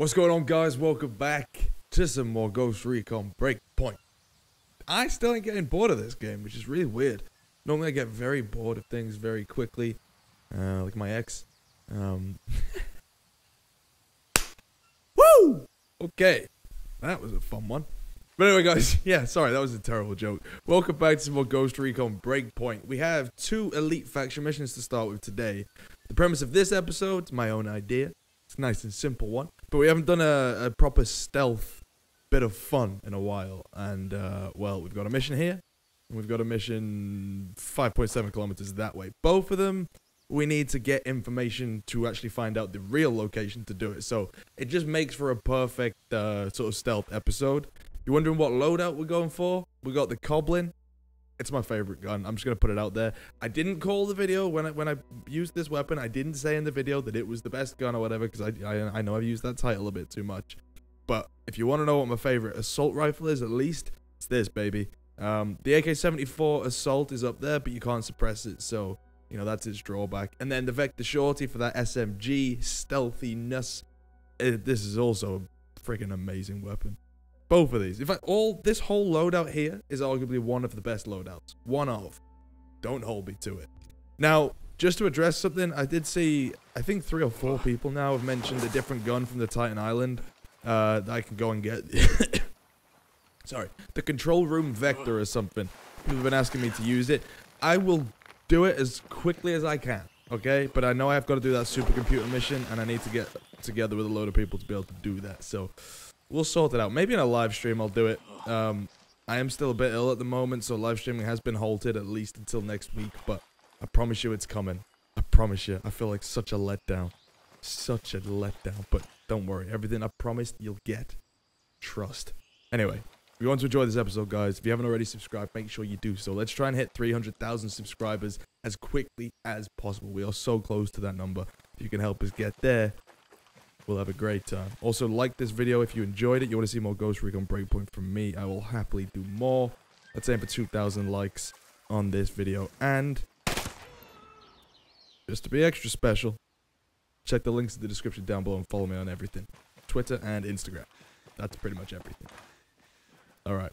What's going on, guys? Welcome back to some more Ghost Recon Breakpoint. I still ain't getting bored of this game, which is really weird. Normally I get very bored of things very quickly, like my ex. Woo! Okay, that was a fun one. But anyway, guys, yeah, sorry, that was a terrible joke. Welcome back to some more Ghost Recon Breakpoint. We have 2 elite faction missions to start with today. The premise of this episode is my own idea. It's a nice and simple one, but we haven't done a proper stealth bit of fun in a while, and well, we've got a mission here, and we've got a mission 5.7 kilometers that way. Both of them, we need to get information to actually find out the real location to do it, so it just makes for a perfect sort of stealth episode. You're wondering what loadout we're going for? We got the Goblin. It's my favorite gun. I'm just going to put it out there. I didn't call the video when I used this weapon. I didn't say in the video that it was the best gun or whatever, because I know I've used that title a bit too much. But if you want to know what my favorite assault rifle is, at least, it's this, baby. The AK-74 Assault is up there, but you can't suppress it, so, you know, that's its drawback. And then the Vector Shorty for that SMG stealthiness. This is also a freaking amazing weapon. Both of these. In fact, this whole loadout here is arguably one of the best loadouts. One of. Don't hold me to it. Now, just to address something, I did see, I think 3 or 4 people now have mentioned a different gun from the Titan Island that I can go and get. Sorry. The Control Room Vector or something. People have been asking me to use it. I will do it as quickly as I can, okay? But I know I've got to do that supercomputer mission, and I need to get together with a load of people to be able to do that, so we'll sort it out. Maybe in a live stream I'll do it. I am still a bit ill at the moment, so live streaming has been halted at least until next week. But I promise you it's coming. I promise you. I feel like such a letdown. Such a letdown. But don't worry. Everything I promised, you'll get. Trust. Anyway, if you want to enjoy this episode, guys, if you haven't already subscribed, make sure you do so. Let's try and hit 300,000 subscribers as quickly as possible. We are so close to that number. If you can help us get there, we'll have a great time. Also, like this video if you enjoyed it. You want to see more Ghost Recon Breakpoint from me, I will happily do more. Let's aim for 2,000 likes on this video. And just to be extra special, check the links in the description down below and follow me on everything. Twitter and Instagram. That's pretty much everything. Alright.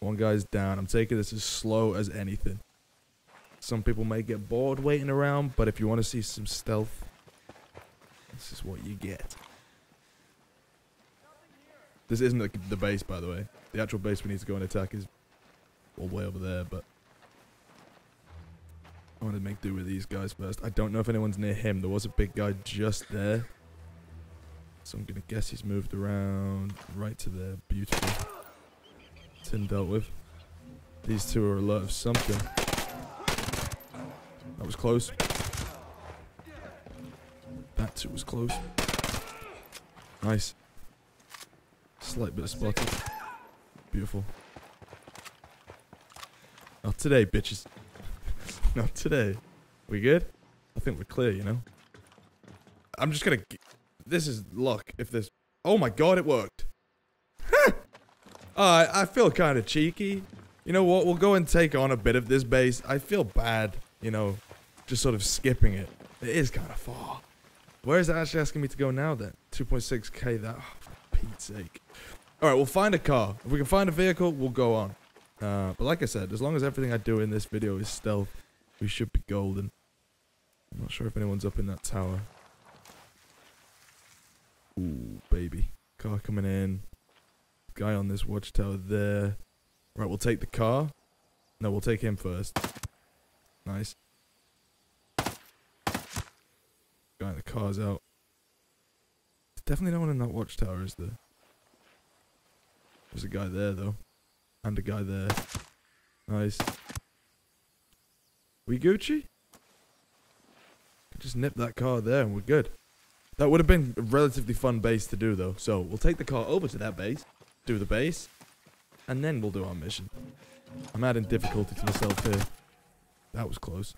One guy's down. I'm taking this as slow as anything. Some people may get bored waiting around, but if you want to see some stealth, this is what you get. This isn't the base, by the way. The actual base we need to go and attack is all the way over there, but I want to make do with these guys first. I don't know if anyone's near him. There was a big guy just there, so I'm going to guess he's moved around right to there. Beautiful. It's been dealt with. These two are alert of something. That was close. It was close. Nice. Slight bit of spotting. Beautiful. Not today, bitches. Not today. We good? I think we're clear, you know? I'm just gonna... This is luck if this... Oh my god, it worked. I feel kind of cheeky. You know what? We'll go and take on a bit of this base. I feel bad, you know, just sort of skipping it. It is kind of far. Where is it actually asking me to go now, then? 2.6k, that... Oh, for Pete's sake. Alright, we'll find a car. If we can find a vehicle, we'll go on. But like I said, as long as everything I do in this video is stealth, we should be golden. I'm not sure if anyone's up in that tower. Ooh, baby. Car coming in. Guy on this watchtower there. Right, we'll take the car. No, we'll take him first. Nice. Guy in the car's out. There's definitely no one in that watchtower, is there? There's a guy there, though. And a guy there. Nice. We Gucci? Just nip that car there and we're good. That would have been a relatively fun base to do, though. So, we'll take the car over to that base. Do the base. And then we'll do our mission. I'm adding difficulty to myself here. That was close.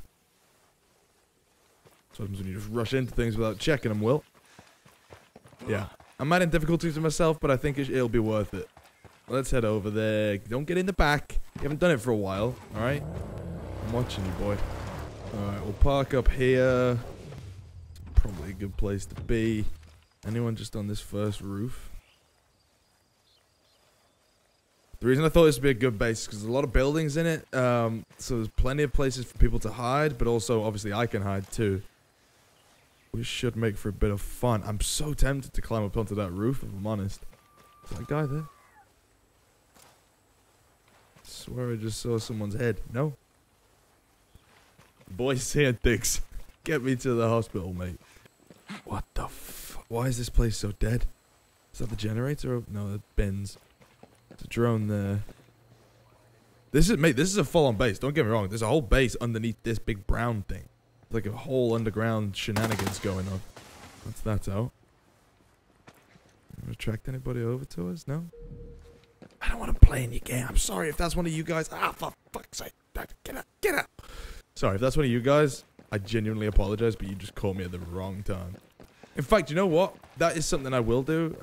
Sometimes when you just rush into things without checking them, Will. Yeah. I'm adding difficulties to myself, but I think it'll be worth it. Let's head over there. Don't get in the back. You haven't done it for a while, alright? I'm watching you, boy. Alright, we'll park up here. Probably a good place to be. Anyone just on this first roof? The reason I thought this would be a good base is because there's a lot of buildings in it, so there's plenty of places for people to hide, but also, obviously, I can hide too. Which should make for a bit of fun. I'm so tempted to climb up onto that roof, if I'm honest. Is that guy there? I swear I just saw someone's head. No? Boys here, dicks. Get me to the hospital, mate. What the f... Why is this place so dead? Is that the generator? No, the bins. There's a drone there. This is, mate, this is a full-on base. Don't get me wrong. There's a whole base underneath this big brown thing. It's like a whole underground shenanigans going on. Once that's out. Attract anybody over to us? No? I don't want to play in your game. I'm sorry if that's one of you guys. Ah, for fuck's sake. Get up, get up. Sorry, if that's one of you guys, I genuinely apologize, but you just caught me at the wrong time. In fact, you know what? That is something I will do.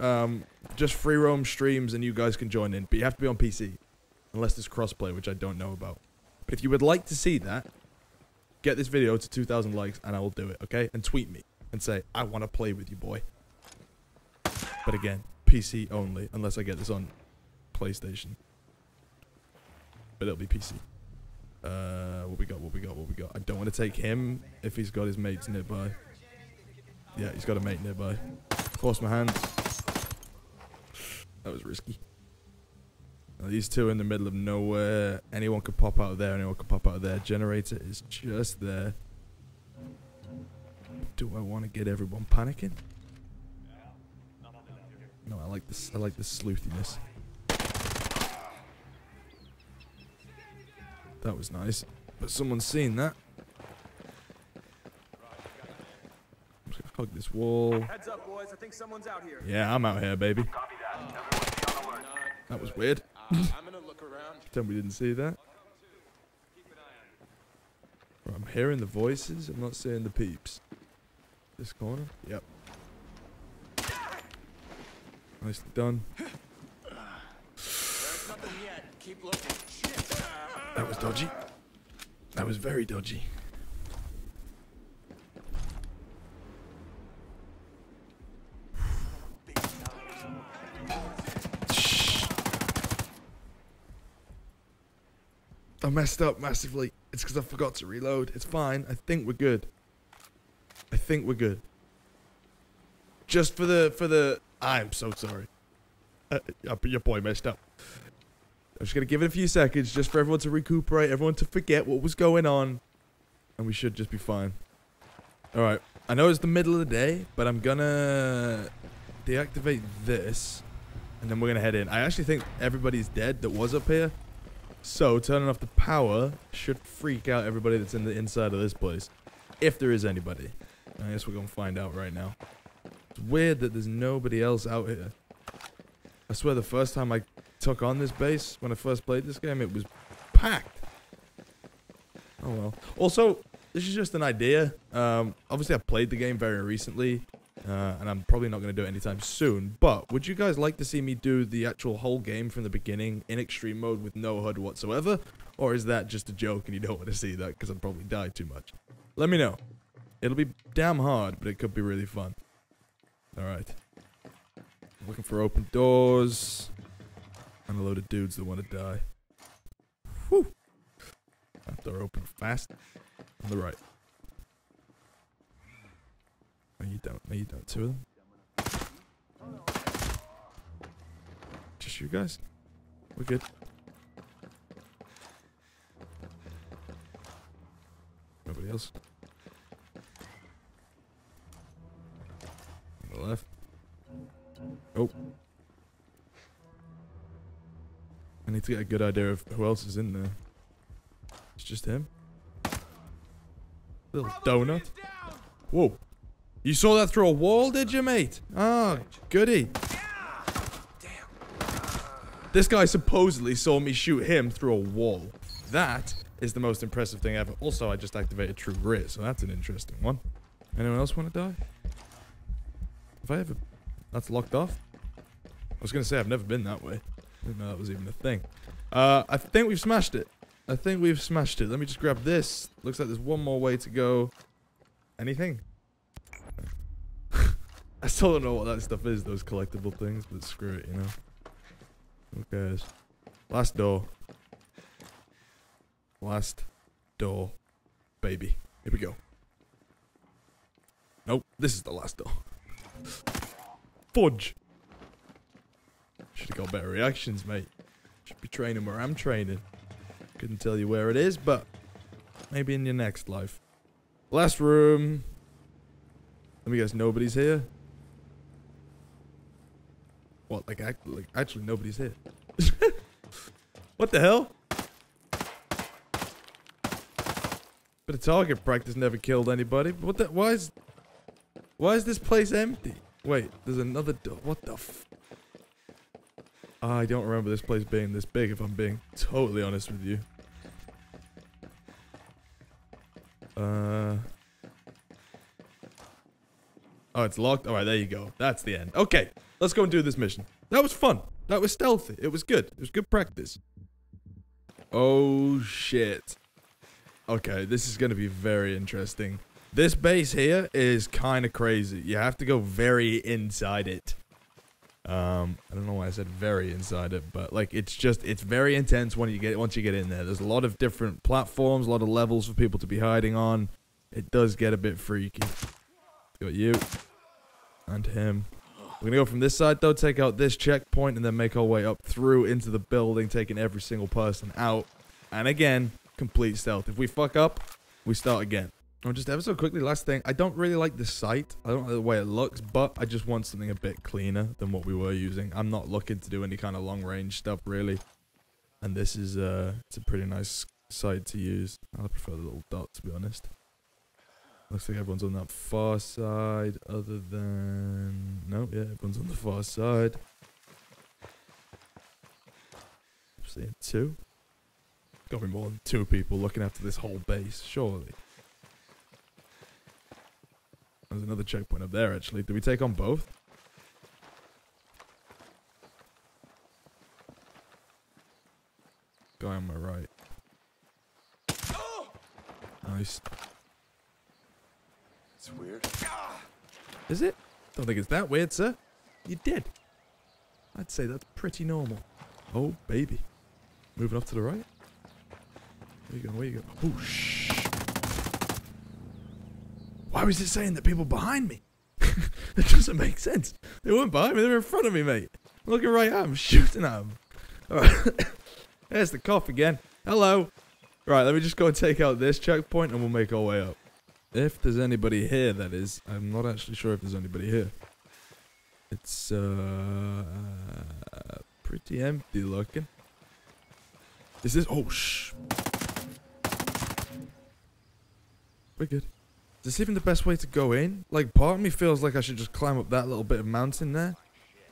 Just free roam streams and you guys can join in. But you have to be on PC. Unless there's crossplay, which I don't know about. But if you would like to see that, get this video to 2,000 likes and I will do it, okay? And tweet me and say, I want to play with you, boy. But again, PC only. Unless I get this on PlayStation. But it'll be PC. What we got, what we got, what we got. I don't want to take him if he's got his mates nearby. Yeah, he's got a mate nearby. Force my hand. That was risky. Now, these two in the middle of nowhere. Anyone could pop out of there. Anyone could pop out of there. Generator is just there. Do I want to get everyone panicking? No, I like this. I like the sleuthiness. That was nice, but someone's seen that. Hug this wall. Heads up, boys. I think someone's out here. Yeah, I'm out here, baby. Copy that. That was weird. I'm gonna look around. Pretend we didn't see that. Right, I'm hearing the voices. I'm not seeing the peeps. This corner. Yep. Nicely done. There's nothing yet. Keep looking. Shit. That was dodgy. That was very dodgy. I messed up massively. It's because I forgot to reload. It's fine. I think we're good. I think we're good. Just for the... I'm so sorry. Your boy messed up. I'm just going to give it a few seconds just for everyone to recuperate, everyone to forget what was going on. And we should just be fine. Alright. I know it's the middle of the day, but I'm going to deactivate this. And then we're going to head in. I actually think everybody's dead that was up here. So, turning off the power should freak out everybody that's in the inside of this place. If there is anybody. I guess we're going to find out right now. It's weird that there's nobody else out here. I swear the first time I took on this base, when I first played this game, it was packed. Oh well. Also, this is just an idea. Obviously, I played the game very recently. And I'm probably not going to do it anytime soon, but would you guys like to see me do the actual whole game from the beginning in extreme mode with no HUD whatsoever? Or is that just a joke and you don't want to see that because I'd probably die too much? Let me know. It'll be damn hard, but it could be really fun. Alright. Looking for open doors. And a load of dudes that want to die. Whew. That door open fast. On the right. No, you don't. No, you don't. Two of them. Just you guys. We're good. Nobody else. On the left. Oh. I need to get a good idea of who else is in there. It's just him. Little donut. Whoa. You saw that through a wall, did you, mate? Oh, goody. This guy supposedly saw me shoot him through a wall. That is the most impressive thing ever. Also, I just activated True Grit, so that's an interesting one. Anyone else want to die? Have I ever... That's locked off? I was going to say I've never been that way. I didn't know that was even a thing. I think we've smashed it. I think we've smashed it. Let me just grab this. Looks like there's one more way to go. Anything? still don't know what that stuff is, those collectible things, but screw it, you know. Who cares? Last door. Last door. Baby. Here we go. Nope, this is the last door. Fudge! Should have got better reactions, mate. Should be training where I'm training. Couldn't tell you where it is, but maybe in your next life. Last room. Let me guess, nobody's here? What, like actually nobody's here. What the hell? Bit of target practice, never killed anybody. But what the, why is this place empty? Wait, there's another door. What the f... I don't remember this place being this big, if I'm being totally honest with you. Oh, it's locked. All right, there you go. That's the end. Okay, let's go and do this mission. That was fun. That was stealthy. It was good. It was good practice. Oh, shit. Okay, this is going to be very interesting. This base here is kind of crazy. You have to go very inside it. I don't know why I said very inside it, but like it's very intense when you get in there. There's a lot of different platforms, a lot of levels for people to be hiding on. It does get a bit freaky. Got you and him. We're gonna go from this side though, take out this checkpoint, and then make our way up through into the building, taking every single person out. And again, complete stealth. If we fuck up, we start again. Oh, just ever so quickly, last thing. I don't really like the sight. I don't like the way it looks, but I just want something a bit cleaner than what we were using. I'm not looking to do any kind of long-range stuff, really. And this is it's a pretty nice sight to use. I prefer the little dot, to be honest. Looks like everyone's on that far side, other than... No, yeah, everyone's on the far side. I'm seeing two. Got to be more than two people looking after this whole base, surely. There's another checkpoint up there, actually. Did we take on both? Guy on my right. Nice. It's weird. Is it? Don't think it's that weird, sir. You did. I'd say that's pretty normal. Oh, baby. Moving off to the right. Where you going? Where you going? Oh, shh. Why was it saying that people behind me? That doesn't make sense. They weren't behind me, they were in front of me, mate. I'm looking right at them, shooting at them. Alright. There's the cop again. Hello. Right, let me just go and take out this checkpoint and we'll make our way up. If there's anybody here, that is. I'm not actually sure if there's anybody here. It's, pretty empty looking. Is this... Oh, shh. We're good. Is this even the best way to go in? Like, part of me feels like I should just climb up that little bit of mountain there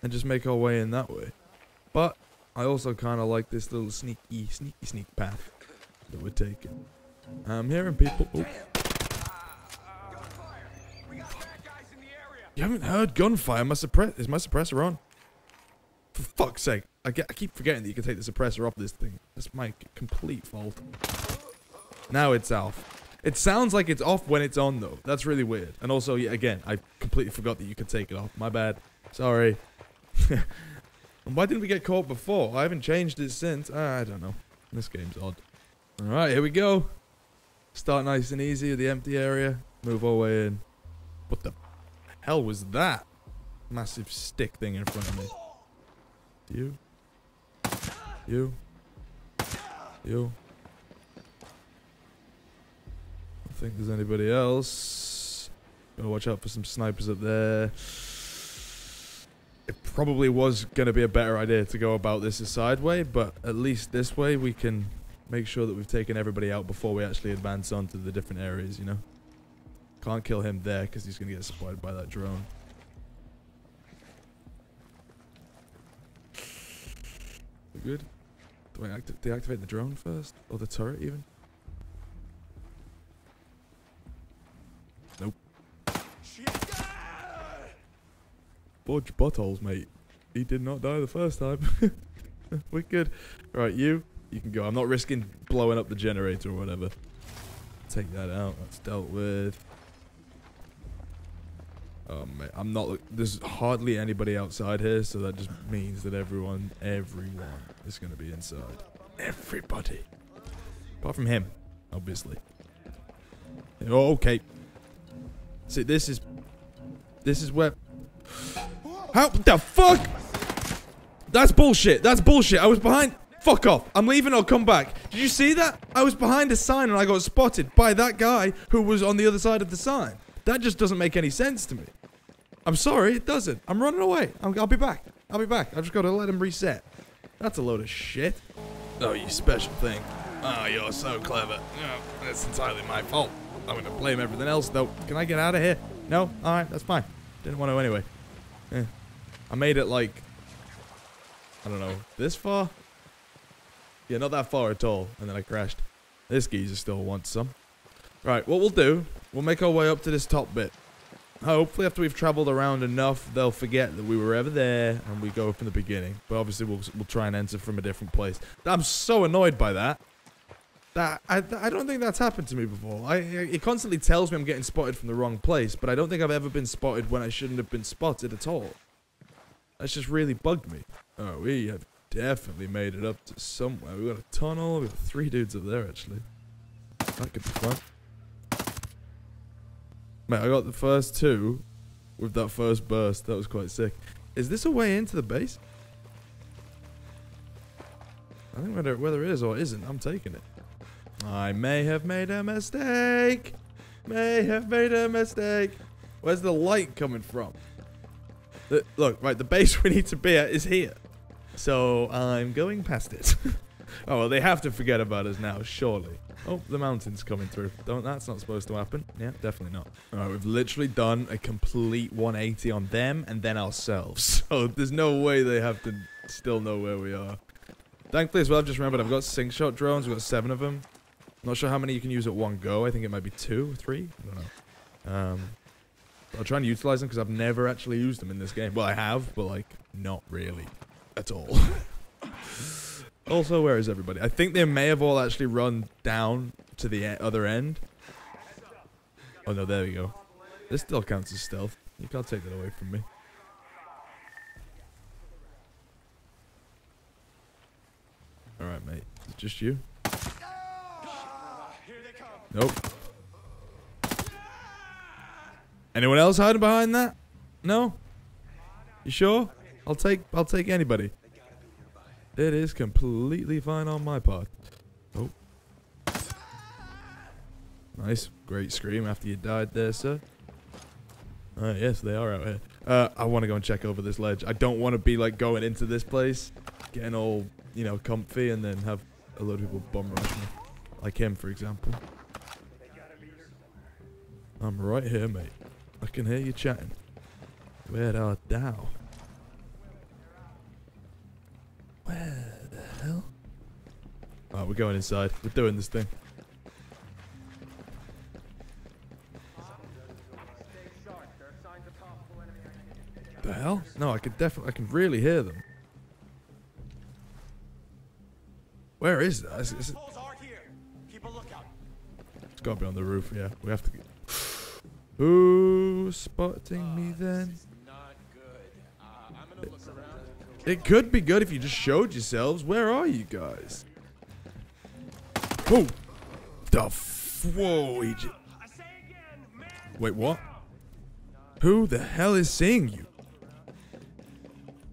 and just make our way in that way. But I also kind of like this little sneaky path that we're taking. I'm hearing people... Oh. You haven't heard gunfire? Is my suppressor on? For fuck's sake. I keep forgetting that you can take the suppressor off this thing. That's my complete fault. Now it's off. It sounds like it's off when it's on, though. That's really weird. And also, yeah, again, I completely forgot that you could take it off. My bad. Sorry. And why didn't we get caught before? I haven't changed it since. I don't know. This game's odd. All right, here we go. Start nice and easy with the empty area. Move our way in. What the hell was that? Massive stick thing in front of me. You. You. You. I think there's anybody else. Gotta watch out for some snipers up there. It probably was gonna be a better idea to go about this a side way, but at least this way we can make sure that we've taken everybody out before we actually advance on to the different areas, you know? Can't kill him there because he's gonna get spotted by that drone. We're good? Do I deactivate the drone first? Or the turret even? Fudge buttholes, mate. He did not die the first time. We're good. Alright, you can go. I'm not risking blowing up the generator or whatever. Take that out. That's dealt with. Oh mate, I'm not. There's hardly anybody outside here, so that just means that everyone is going to be inside. Everybody, apart from him, obviously. Oh, okay. See, this is where. How the fuck? That's bullshit. That's bullshit. I was behind. Fuck off. I'm leaving. I'll come back. Did you see that? I was behind a sign and I got spotted by that guy who was on the other side of the sign. That just doesn't make any sense to me. I'm sorry, it doesn't. I'm running away. I'll be back. I'll be back. I've just got to let him reset. That's a load of shit. Oh, you special thing. Oh, you're so clever. Oh, that's entirely my fault. I'm going to blame everything else, though. Can I get out of here? No? All right, that's fine. Didn't want to anyway. Eh. I made it, like, I don't know, this far? Yeah, not that far at all. And then I crashed. This geezer still wants some. Right, what we'll do, we'll make our way up to this top bit. Hopefully after we've traveled around enough, they'll forget that we were ever there and we go from the beginning. But obviously we'll try and enter from a different place. I'm so annoyed by that. I don't think that's happened to me before. It constantly tells me I'm getting spotted from the wrong place, but I don't think I've ever been spotted when I shouldn't have been spotted at all. That's just really bugged me. Oh, we have definitely made it up to somewhere. We've got a tunnel. We've got 3 dudes up there, actually. That could be fun. Mate, I got the first 2 with that first burst. That was quite sick. Is this a way into the base? I think whether it is or isn't, I'm taking it. I may have made a mistake. May have made a mistake. Where's the light coming from? Look, right, the base we need to be at is here. So I'm going past it. Oh, well, they have to forget about us now, surely. Oh, the mountain's coming through. That's not supposed to happen. Yeah, definitely not. All right, we've literally done a complete 180 on them and then ourselves. So there's no way they have to still know where we are. Thankfully as well, I've just remembered I've got sync shot drones. We've got 7 of them. I'm not sure how many you can use at one go. I think it might be 2 or 3. I don't know. I'll try and utilize them because I've never actually used them in this game. Well, I have, but like, not really at all. Also, where is everybody? I think they may have all actually run down to the other end. Oh, no, there we go. This still counts as stealth. You can't take that away from me. All right, mate. Is it just you? Nope. Anyone else hiding behind that? No? You sure? I'll take anybody. It is completely fine on my part. Oh. Nice. Great scream after you died there, sir. Yes, they are out here. I want to go and check over this ledge. I don't want to be, like, going into this place, getting all, you know, comfy, and then have a load of people bum rush me. Like him, for example. I'm right here, mate. I can hear you chatting. Where art thou? Where the hell? Alright, we're going inside. We're doing this thing. The hell? No, I can really hear them. Where is that? Is it? It's gotta be on the roof, yeah. We have to get... Who's spotting me then? It could be good if you just showed yourselves. Where are you guys? Oh, the whoa! Wait, what? Who the hell is seeing you?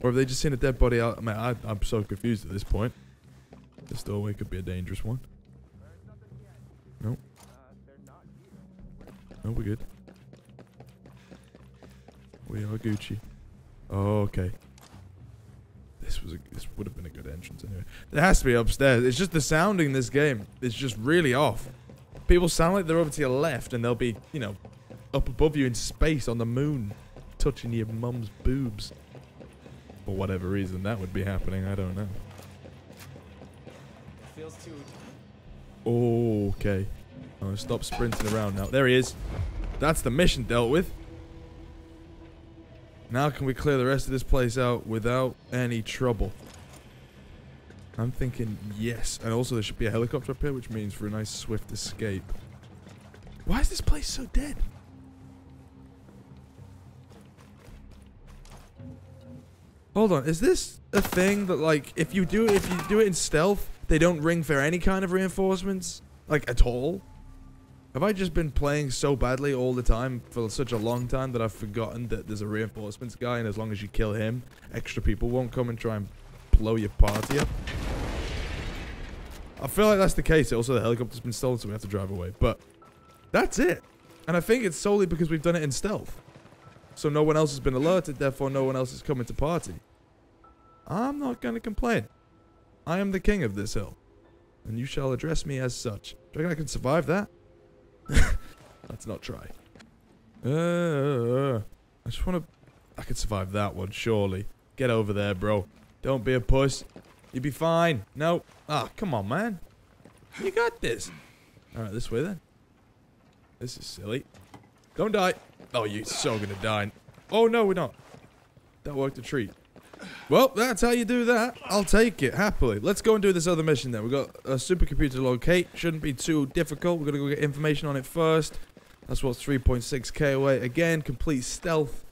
Or have they just seen a dead body out? Man, I'm so confused at this point. This doorway could be a dangerous one. No. Nope. No, we're good. We are Gucci. Oh, okay. This would have been a good entrance anyway. It has to be upstairs. It's just the sounding in this game is just really off. People sound like they're over to your left and they'll be, you know, up above you in space on the moon, touching your mum's boobs. For whatever reason that would be happening, I don't know. Feels too... Okay. Oh, stop sprinting around now. There he is. That's the mission dealt with. Now can we clear the rest of this place out without any trouble? I'm thinking yes. And also there should be a helicopter up here, which means for a nice swift escape. Why is this place so dead? Hold on, is this a thing that like if you do it in stealth, they don't ring for any kind of reinforcements? Like at all? Have I just been playing so badly all the time for such a long time that I've forgotten that there's a reinforcements guy, and as long as you kill him, extra people won't come and try and blow your party up? I feel like that's the case. Also, the helicopter's been stolen, so we have to drive away. But that's it. And I think it's solely because we've done it in stealth. So no one else has been alerted, therefore no one else is coming to party. I'm not going to complain. I am the king of this hill, and you shall address me as such. Do you reckon I can survive that? Let's not try. I just want to... I could survive that one, surely. Get over there, bro. Don't be a puss. You'll be fine. No. Ah, come on, man. You got this. Alright, this way then. This is silly. Don't die. Oh, you're so gonna die. Oh, no, we're not. That worked a treat. Well, that's how you do that. I'll take it, happily. Let's go and do this other mission then. We've got a supercomputer to locate. Shouldn't be too difficult. We're gonna go get information on it first. That's what's 3.6k away. Again, complete stealth.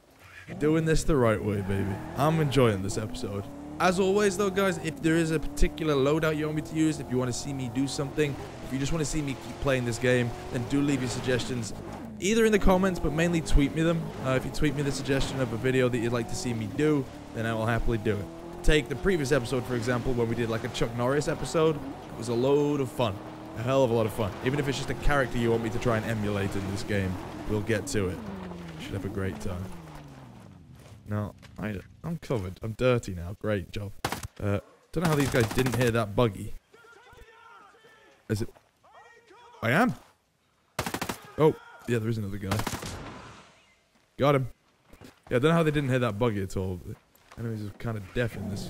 Doing this the right way, baby. I'm enjoying this episode. As always, though, guys, if there is a particular loadout you want me to use, if you want to see me do something, if you just want to see me keep playing this game, then do leave your suggestions either in the comments, but mainly tweet me them. If you tweet me the suggestion of a video that you'd like to see me do, then I will happily do it. Take the previous episode, for example, where we did like a Chuck Norris episode. It was a load of fun. A hell of a lot of fun. Even if it's just a character you want me to try and emulate in this game, we'll get to it. Should have a great time. No, I'm covered. I'm dirty now. Great job. Don't know how these guys didn't hear that buggy. Is it? I am. Oh, yeah, there is another guy. Got him. Yeah, I don't know how they didn't hear that buggy at all. The enemies are kind of deaf in this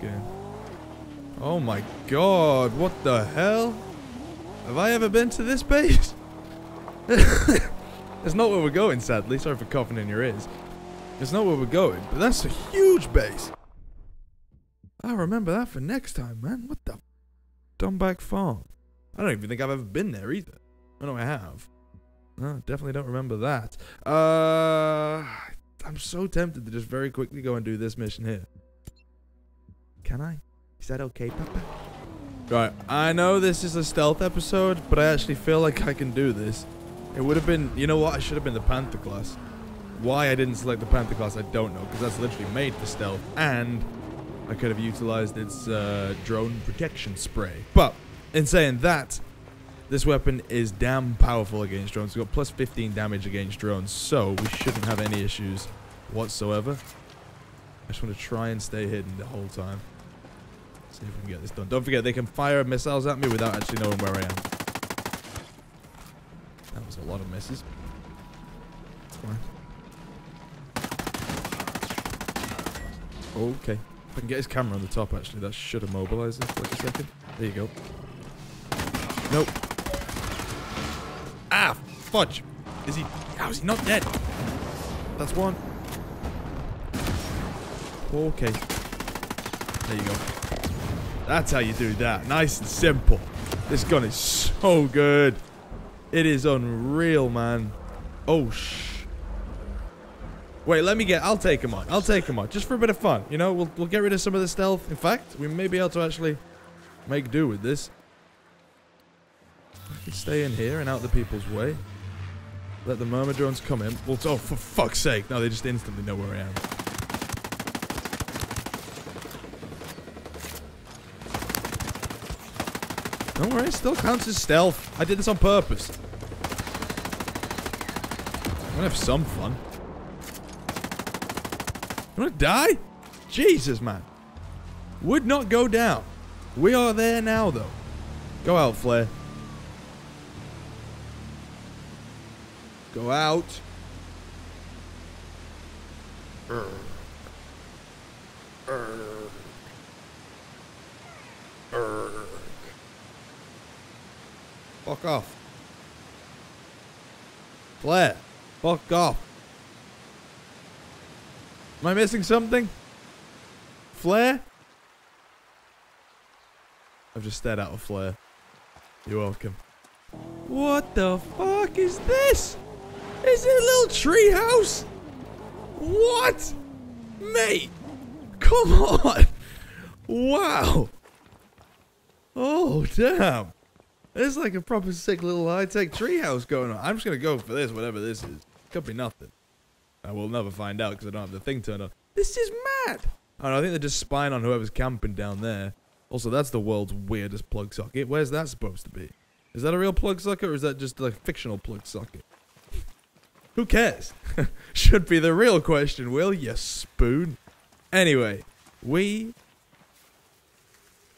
game. Oh my god, what the hell? Have I ever been to this base? That's not where we're going, sadly. Sorry for coughing in your ears. It's not where we're going, but that's a huge base. I remember that for next time, man. What the? Dunback Farm. I don't even think I've ever been there either. I know I have. No, definitely don't remember that. I'm so tempted to just very quickly go and do this mission here. Can I? Is that okay, Papa? Right, I know this is a stealth episode, but I actually feel like I can do this. It would have been, you know what? I should have been the Panther class. Why I didn't select the Panther class, I don't know, because that's literally made for stealth, and I could have utilized its drone protection spray. But, in saying that, this weapon is damn powerful against drones. We've got plus 15 damage against drones, so we shouldn't have any issues whatsoever. I just want to try and stay hidden the whole time. See if we can get this done. Don't forget, they can fire missiles at me without actually knowing where I am. That was a lot of misses. It's fine. Okay. If I can get his camera on the top, actually, that should immobilize it for like a second. There you go. Nope. Ah, fudge. Is he... How is he not dead? That's one. Okay. There you go. That's how you do that. Nice and simple. This gun is so good. It is unreal, man. Oh, shit. Wait, let me get... I'll take him on. I'll take him on. Just for a bit of fun. You know, we'll get rid of some of the stealth. In fact, we may be able to actually make do with this. I can stay in here and out the people's way. Let the Myrmidrones come in. We'll... Oh, for fuck's sake. No, they just instantly know where I am. Don't worry, it still counts as stealth. I did this on purpose. I'm gonna have some fun. You want to die? Jesus, man. Would not go down. We are there now, though. Go out, Flare. Go out. Fuck off. Flare. Fuck off. Am I missing something? Flare? I've just stared out a flare. You're welcome. What the fuck is this? Is it a little tree house? What? Mate, Come on! Wow! Oh, damn! This is like a proper sick little high-tech treehouse going on. I'm just gonna go for this, whatever this is. Could be nothing. I will never find out because I don't have the thing turned on. This is mad! I don't know, I think they're just spying on whoever's camping down there. Also, that's the world's weirdest plug socket. Where's that supposed to be? Is that a real plug socket or is that just like a fictional plug socket? Who cares? Should be the real question, Will, you spoon. Anyway, we...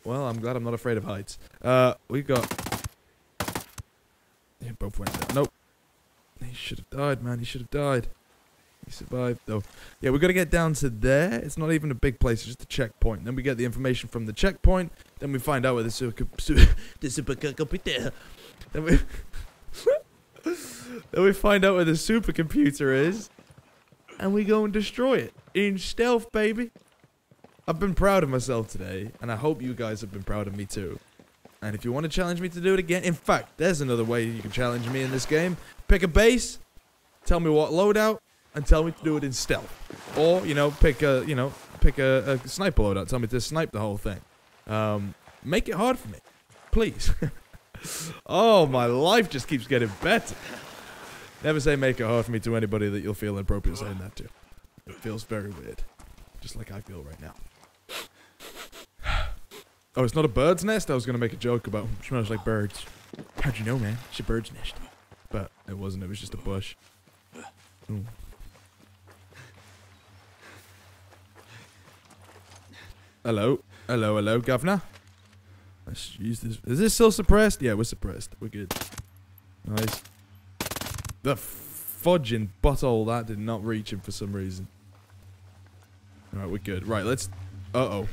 Well, I'm glad I'm not afraid of heights. We got... Yeah, both went down. Nope. He should have died, man. He should have died. He survived, though. Yeah, we're going to get down to there. It's not even a big place. It's just a checkpoint. Then we get the information from the checkpoint. Then we find out where the supercomputer... Then we find out where the supercomputer is. And we go and destroy it. In stealth, baby. I've been proud of myself today. And I hope you guys have been proud of me, too. And if you want to challenge me to do it again... In fact, there's another way you can challenge me in this game. Pick a base. Tell me what loadout. And tell me to do it in stealth. Or, you know, pick a sniper loadout. Tell me to snipe the whole thing. Make it hard for me. Please. Oh, my life just keeps getting better. Never say make it hard for me to anybody that you'll feel inappropriate saying that to. It feels very weird. Just like I feel right now. Oh, it's not a bird's nest? I was going to make a joke about it smells like birds. How'd you know, man? It's a bird's nest. But it wasn't. It was just a bush. Ooh. Hello, hello, hello, governor. Let's use this. Is this still suppressed? Yeah, we're suppressed. We're good. Nice. The fudging butthole that did not reach him for some reason. All right, we're good. Right, let's. Uh oh.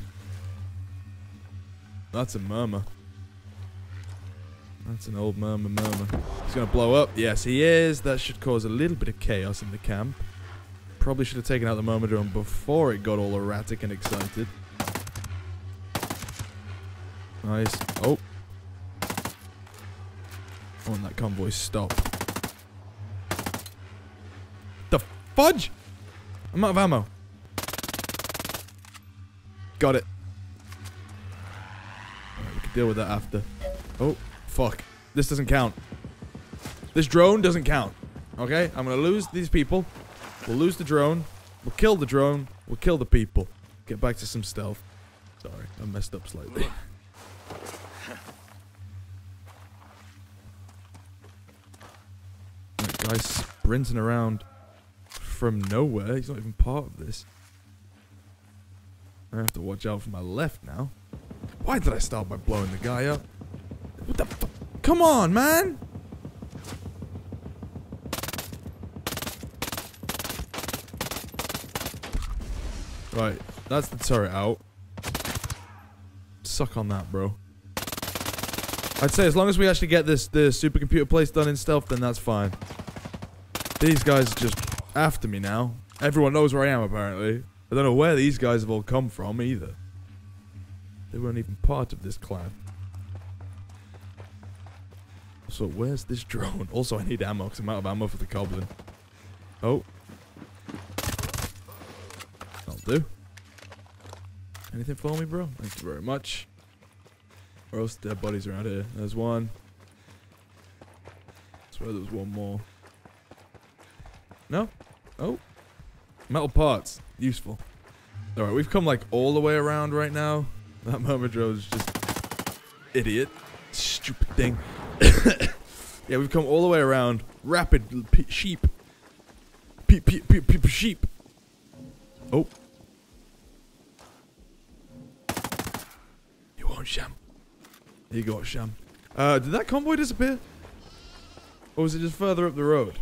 That's a murmur. That's an old murmur. He's gonna blow up. Yes, he is. That should cause a little bit of chaos in the camp. Probably should have taken out the Myrmidrone before it got all erratic and excited. Nice. Oh. Oh, and that convoy stopped. The fudge! I'm out of ammo. Got it. Alright, we can deal with that after. Oh, fuck. This doesn't count. This drone doesn't count. Okay? I'm gonna lose these people. We'll lose the drone. We'll kill the drone. We'll kill the people. Get back to some stealth. Sorry, I messed up slightly. That guy's sprinting around from nowhere. He's not even part of this. I have to watch out for my left now. Why did I start by blowing the guy up? What the fuck? Come on, man! Right, that's the turret out. Suck on that, bro. I'd say as long as we actually get this supercomputer place done in stealth, then that's fine. These guys are just after me now. Everyone knows where I am, apparently. I don't know where these guys have all come from, either. They weren't even part of this clan. So where's this drone? Also, I need ammo, because I'm out of ammo for the goblin. Oh. That'll do. Anything for me, bro? Thank you very much. Or else dead bodies around here. There's one. I swear there was one more. No? Oh. Metal parts. Useful. Alright, we've come like all the way around right now. That Myrmidrone's just... Idiot. Stupid thing. Yeah, we've come all the way around. Rapid sheep. Sheep. Oh. You want sham? You got sham. Did that convoy disappear? Or was it just further up the road?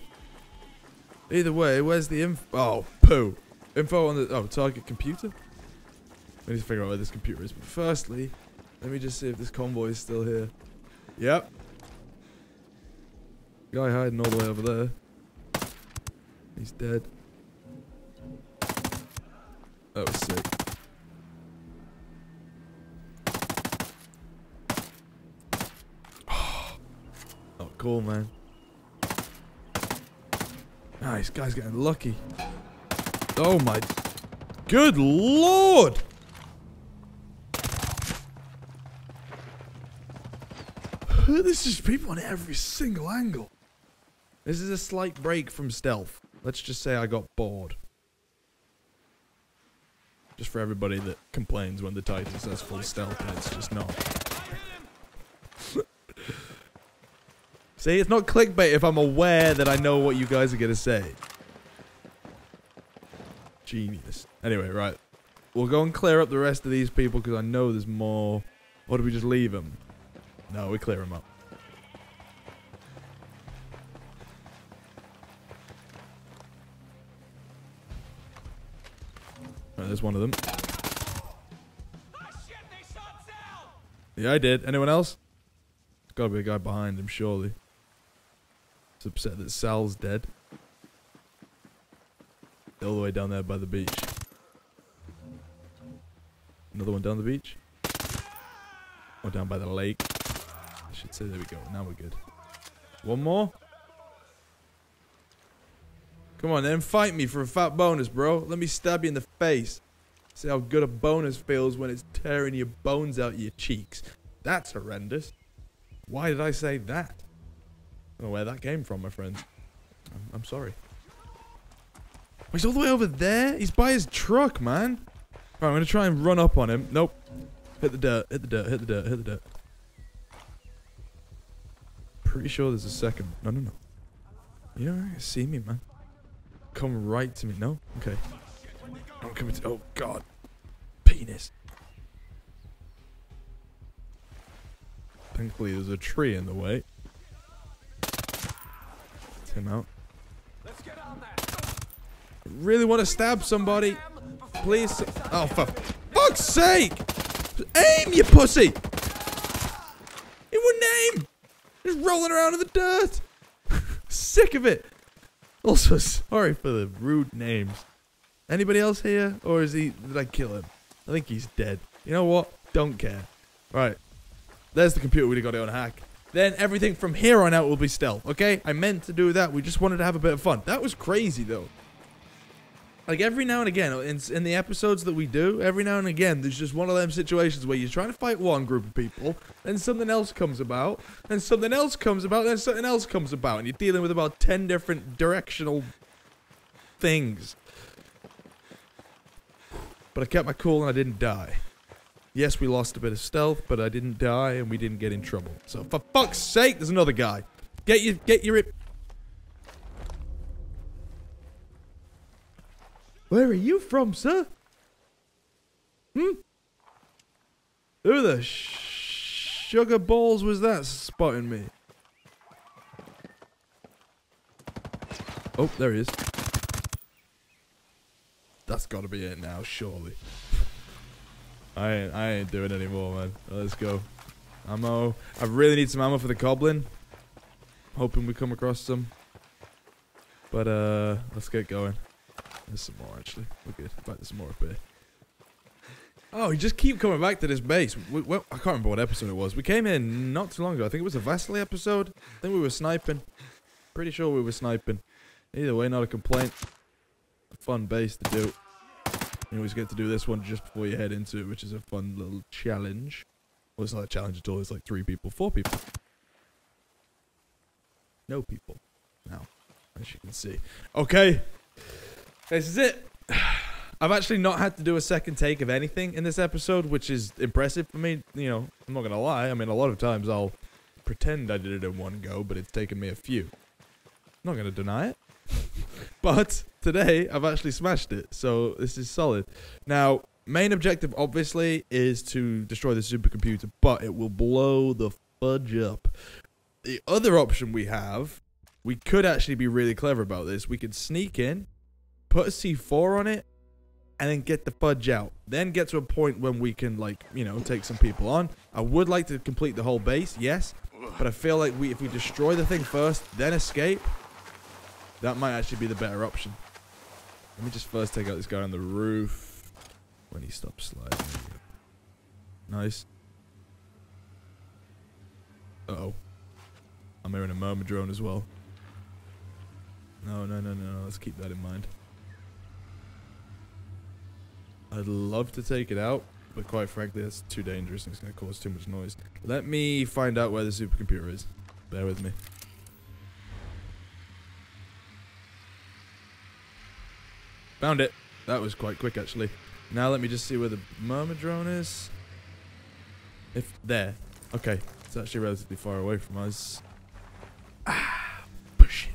Either way, where's the info? Oh, poo. Info on the... Oh, target computer? We need to figure out where this computer is. But firstly, let me just see if this convoy is still here. Yep. Guy hiding all the way over there. He's dead. That was sick. Oh, not cool, man. Nice, guy's getting lucky. Oh my... Good lord! There's just people on every single angle. This is a slight break from stealth. Let's just say I got bored. Just for everybody that complains when the Titan says full stealth and it's just not. See, it's not clickbait if I'm aware that I know what you guys are gonna say. Genius. Anyway, right. We'll go and clear up the rest of these people because I know there's more. Or do we just leave them? No, we clear them up. Right, there's one of them. Yeah, I did. Anyone else? There's gotta be a guy behind him, surely. He's upset that Sal's dead. All the way down there by the beach. Another one down the beach. Or down by the lake. I should say, there we go. Now we're good. One more. Come on then, fight me for a fat bonus, bro. Let me stab you in the face. See how good a bonus feels when it's tearing your bones out of your cheeks. That's horrendous. Why did I say that? I don't know where that came from, my friend. I'm sorry. Oh, he's all the way over there? He's by his truck, man. Alright, I'm going to try and run up on him. Nope. Hit the dirt, hit the dirt, hit the dirt, hit the dirt. Pretty sure there's a second. No, no, no. You don't see me, man. Come right to me. No? Okay. I'm coming to... Oh, God. Penis. Thankfully, there's a tree in the way. Get him out. Let's get on there. Really want to stab somebody. Please. Oh, for fuck's sake. Aim, you pussy. It wouldn't aim. Just rolling around in the dirt. Sick of it. Also, sorry for the rude names. Anybody else here? Or is he... Did I kill him? I think he's dead. You know what? Don't care. Right. There's the computer. We'd have got it on hack. Then everything from here on out will be stealth. Okay? I meant to do that. We just wanted to have a bit of fun. That was crazy, though. Like, every now and again, in the episodes that we do, every now and again, there's just one of them situations where you're trying to fight one group of people, then something else comes about, then something else comes about, then something else comes about, and you're dealing with about 10 different directional things. But I kept my cool and I didn't die. Yes, we lost a bit of stealth, but I didn't die and we didn't get in trouble. So, for fuck's sake, there's another guy. Get your... Where are you from, sir? Hmm? Who the sugar balls was that spotting me? Oh, there he is. That's gotta be it now, surely. I ain't doing any more, man. Let's go. Ammo. I really need some ammo for the goblin. Hoping we come across some. But, let's get going. There's some more, actually. We're good. In fact, there's some more up here. Oh, you just keep coming back to this base. Well, I can't remember what episode it was. We came in not too long ago. I think it was a Vasily episode. I think we were sniping. Pretty sure we were sniping. Either way, not a complaint. A fun base to do. You always get to do this one just before you head into it, which is a fun little challenge. Well, it's not a challenge at all. It's like 3 people, 4 people. No people. Now, as you can see. Okay. This is it. I've actually not had to do a second take of anything in this episode, which is impressive for me. You know, I'm not going to lie. I mean, a lot of times I'll pretend I did it in one go, but it's taken me a few. I'm not going to deny it. But today, I've actually smashed it, so this is solid. Now, main objective, obviously, is to destroy the supercomputer, but it will blow the fudge up. The other option we have, we could actually be really clever about this. We could sneak in. Put a C4 on it, and then get the fudge out. Then get to a point when we can, like, you know, take some people on. I would like to complete the whole base, yes. But I feel like if we destroy the thing first, then escape, that might actually be the better option. Let me just first take out this guy on the roof. When he stops sliding. Nice. Uh-oh. I'm hearing a Myrmidrone as well. No, no, no, no. Let's keep that in mind. I'd love to take it out. but quite frankly, that's too dangerous and it's going to cause too much noise. Let me find out where the supercomputer is. Bear with me. Found it. That was quite quick, actually. Now let me just see where the Myrmidrone is. If there. Okay. It's actually relatively far away from us. Ah, push it.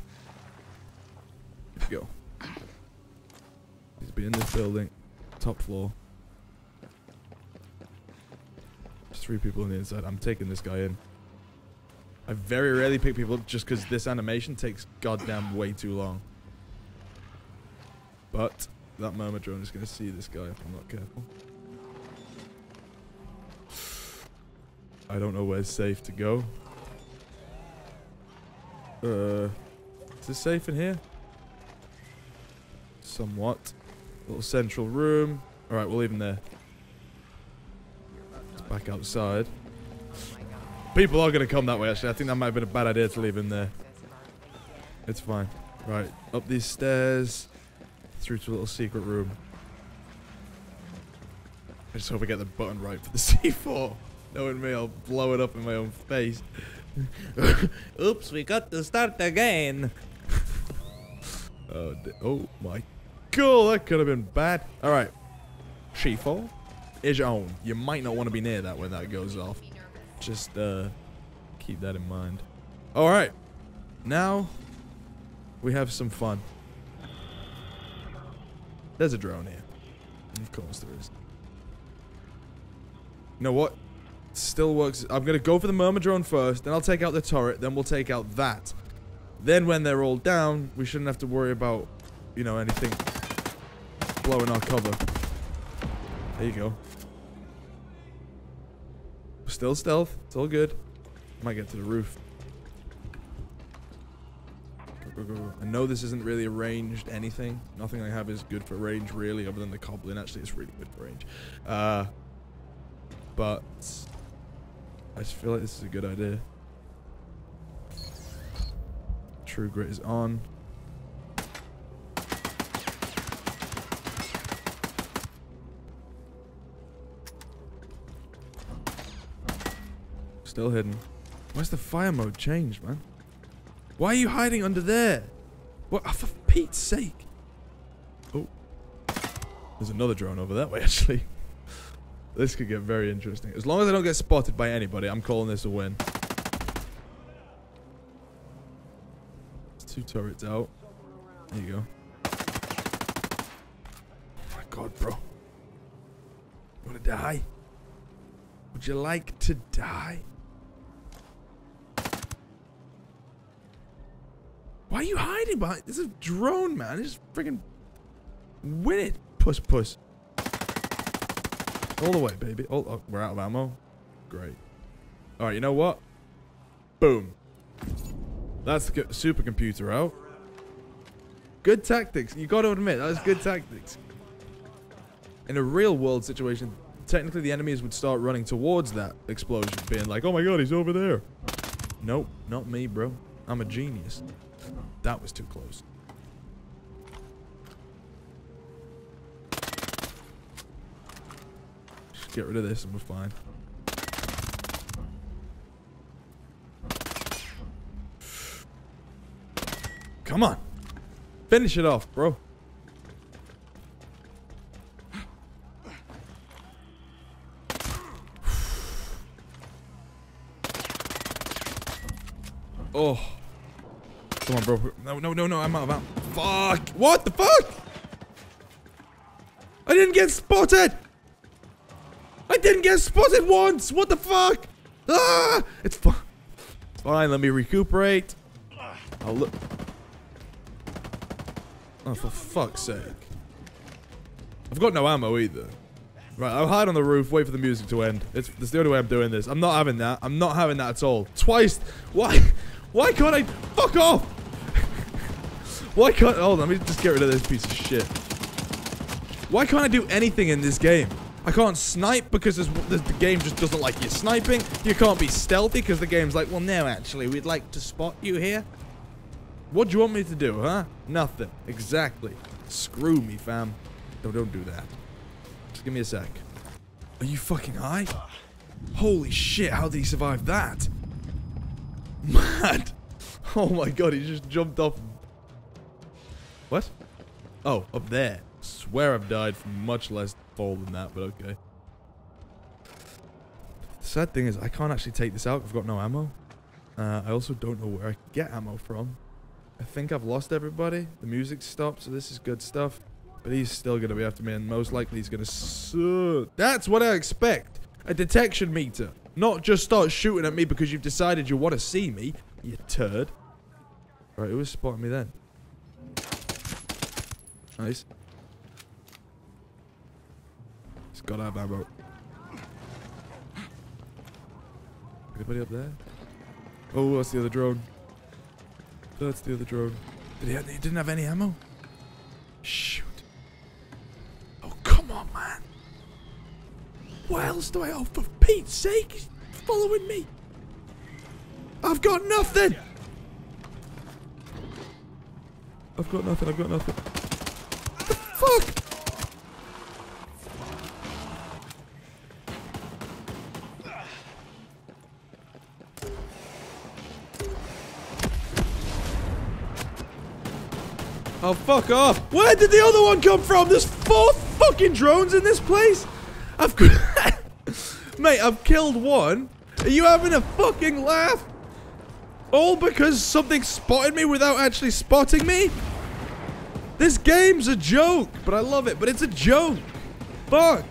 Here we go. He's been in this building. Top floor. There's 3 people on the inside. I'm taking this guy in. I very rarely pick people up just because this animation takes goddamn way too long. But that Myrmidrone is going to see this guy if I'm not careful. I don't know where's safe to go. Is it safe in here? Somewhat. Little central room. Alright, we'll leave him there. It's back outside. People are going to come that way, actually. I think that might have been a bad idea to leave him there. It's fine. Right, up these stairs. Through to a little secret room. I just hope I get the button right for the C4. Knowing me, I'll blow it up in my own face. Oops, we got to start again. Oh my god, that could have been bad. Alright. C4 is your own. You might not want to be near that when that goes off. Just keep that in mind. Alright. Now we have some fun. There's a drone here. Of course there is. You know what? Still works. I'm going to go for the Myrmidrone first, then I'll take out the turret, then we'll take out that. Then when they're all down, we shouldn't have to worry about, you know, anything blowing our cover. There you go. Still stealth. It's all good. Might get to the roof. Go, go, go. I know this isn't really a ranged anything. Nothing I have is good for range, really, other than the Goblin. Actually, it's really good for range. But I just feel like this is a good idea. True Grit is on. Still hidden. Why's the fire mode changed, man? Why are you hiding under there? What? Oh, for Pete's sake. Oh. There's another drone over that way, actually. This could get very interesting. As long as I don't get spotted by anybody, I'm calling this a win. There's 2 turrets out. There you go. Oh my god, bro. Wanna die? Would you like to die? Why are you hiding behind? This is a drone, man. Just freaking win it, puss puss. All the way, baby. Oh, oh, we're out of ammo. Great. All right, you know what? Boom. That's the supercomputer out. Good tactics. You got to admit, that was good tactics. In a real world situation, technically the enemies would start running towards that explosion, being like, oh my god, he's over there. Nope, not me, bro. I'm a genius. That was too close. Get rid of this and we're fine. Come on. Finish it off, bro. Oh. Come on, bro. No, no, no, no. I'm out of ammo. Fuck. What the fuck? I didn't get spotted. I didn't get spotted once! What the fuck? Ah! It's fine. It's fine, let me recuperate. I'll look. Oh, for fuck's sake. I've got no ammo either. Right, I'll hide on the roof, wait for the music to end. It's the only way I'm doing this. I'm not having that. I'm not having that at all. Twice! Why can't I? Fuck off! Why can't. Hold on, let me just get rid of this piece of shit. Why can't I do anything in this game? I can't snipe because the game just doesn't like you sniping. You can't be stealthy because the game's like, well, no, actually, we'd like to spot you here. What do you want me to do, huh? Nothing. Exactly. Screw me, fam. No, don't do that. Just give me a sec. Are you fucking high? Holy shit, how did he survive that? Mad. Oh my god, he just jumped off. What? Oh, up there. I swear I've died from much less fall than that, but okay. The sad thing is, I can't actually take this out. I've got no ammo. I also don't know where I can get ammo from. I think I've lost everybody. The music's stopped, so this is good stuff. But he's still going to be after me, and most likely he's going to suck. That's what I expect. A detection meter. Not just start shooting at me because you've decided you want to see me, you turd. All right, who was spotting me then? Nice. He's got to have ammo. Anybody up there? Oh, that's the other drone. That's the other drone. He didn't have any ammo? Shoot. Oh, come on, man. What else do I owe? For Pete's sake, he's following me. I've got nothing. I've got nothing. I've got nothing. What the fuck? Oh, fuck off. Where did the other one come from? There's 4 fucking drones in this place. I've got... Mate, I've killed one. Are you having a fucking laugh? All because something spotted me without actually spotting me? This game's a joke, but I love it, but it's a joke. Fuck.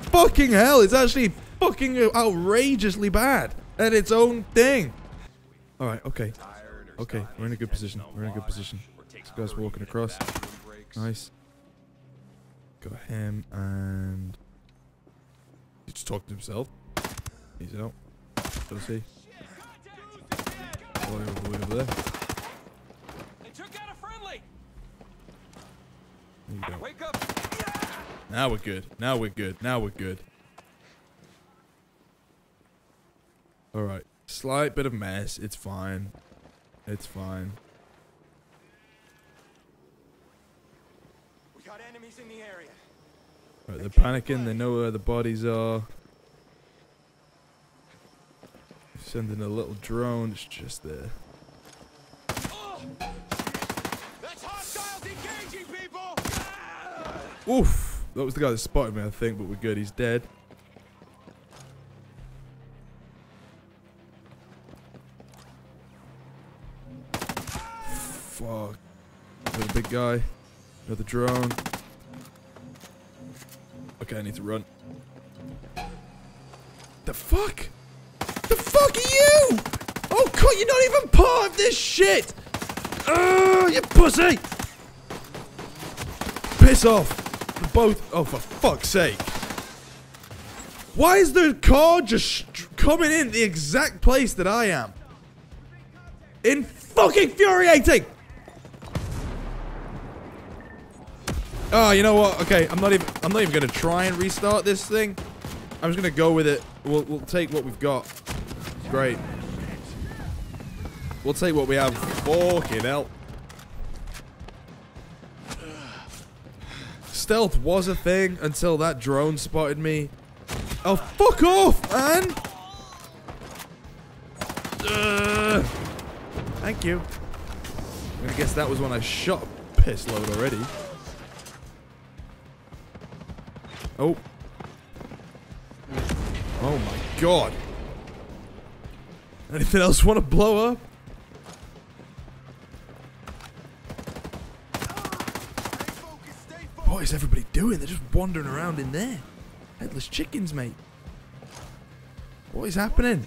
Fucking hell, it's actually fucking outrageously bad at its own thing. All right, okay. Okay, we're in a good position. We're in a good position. This guy's walking across. Nice. Got him and... He just talked to himself. He's out. What does he? All the way over there. They took out a friendly. There you go. Wake up. Now we're good. Now we're good. Now we're good. All right. Slight bit of mess. It's fine. It's fine. We got enemies in the area. Right, they're panicking. They know where the bodies are. Sending a little drone. It's just there. That's hostiles engaging, people. Oof! That was the guy that spotted me, I think. But we're good. He's dead. Fuck! Another big guy. Another drone. Okay, I need to run. The fuck? The fuck are you? Oh, God, you're not even part of this shit! Ugh, you pussy! Piss off! They're both... Oh, for fuck's sake. Why is the car just coming in the exact place that I am? In fucking infuriating! Oh, you know what? Okay, I'm not even gonna try and restart this thing. I'm just gonna go with it. We'll take what we've got. Great. We'll take what we have. Fucking hell. Stealth was a thing until that drone spotted me. Oh, fuck off, man! Thank you. I'm gonna guess that was when I shot a piss load already. Oh. Oh my god. Anything else want to blow up? What is everybody doing? They're just wandering around in there. Headless chickens, mate. What is happening?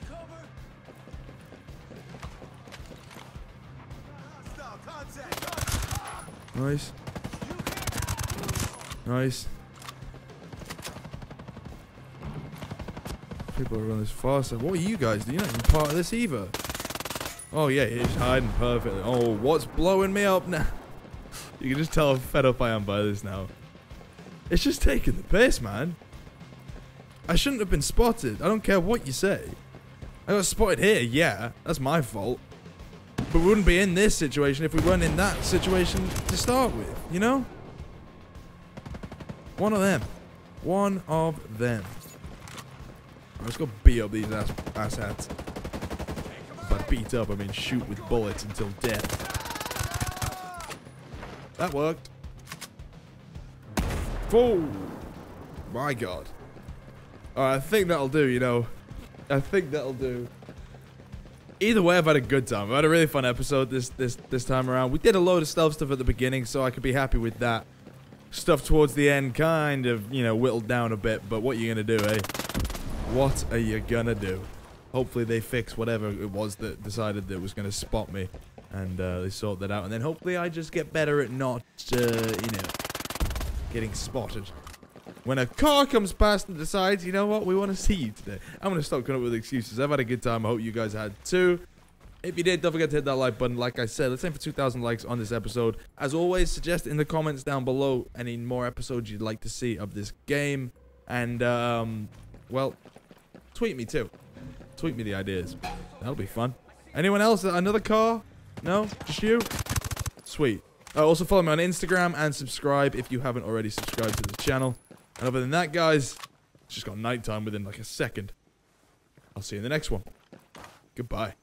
Nice. Nice. People are running this faster. What are you guys doing? You're not even part of this either. Oh yeah, he's hiding perfectly. Oh, what's blowing me up now? You can just tell how fed up I am by this now. It's just taking the piss, man. I shouldn't have been spotted. I don't care what you say. I got spotted here, yeah. That's my fault. But we wouldn't be in this situation if we weren't in that situation to start with, you know? One of them. One of them. Let's go beat up these asshats. By beat up, I mean shoot with bullets until death. That worked. Whoa! My God. Alright, I think that'll do, you know. I think that'll do. Either way, I've had a good time. I've had a really fun episode this time around. We did a load of stealth stuff at the beginning, so I could be happy with that. Stuff towards the end kind of, you know, whittled down a bit, but what are you going to do, eh? What are you going to do? Hopefully they fix whatever it was that decided that was going to spot me, and they sort that out. And then hopefully I just get better at not, you know, getting spotted. When a car comes past and decides, you know what, we want to see you today. I'm going to stop coming up with excuses. I've had a good time. I hope you guys had too. If you did, don't forget to hit that like button. Like I said, let's aim for 2,000 likes on this episode. As always, suggest in the comments down below any more episodes you'd like to see of this game. And, well, tweet me too. Tweet me the ideas. That'll be fun. Anyone else? Another car? No? Just you? Sweet. Also, follow me on Instagram and subscribe if you haven't already subscribed to the channel. And other than that, guys, it's just got nighttime within like a second. I'll see you in the next one. Goodbye.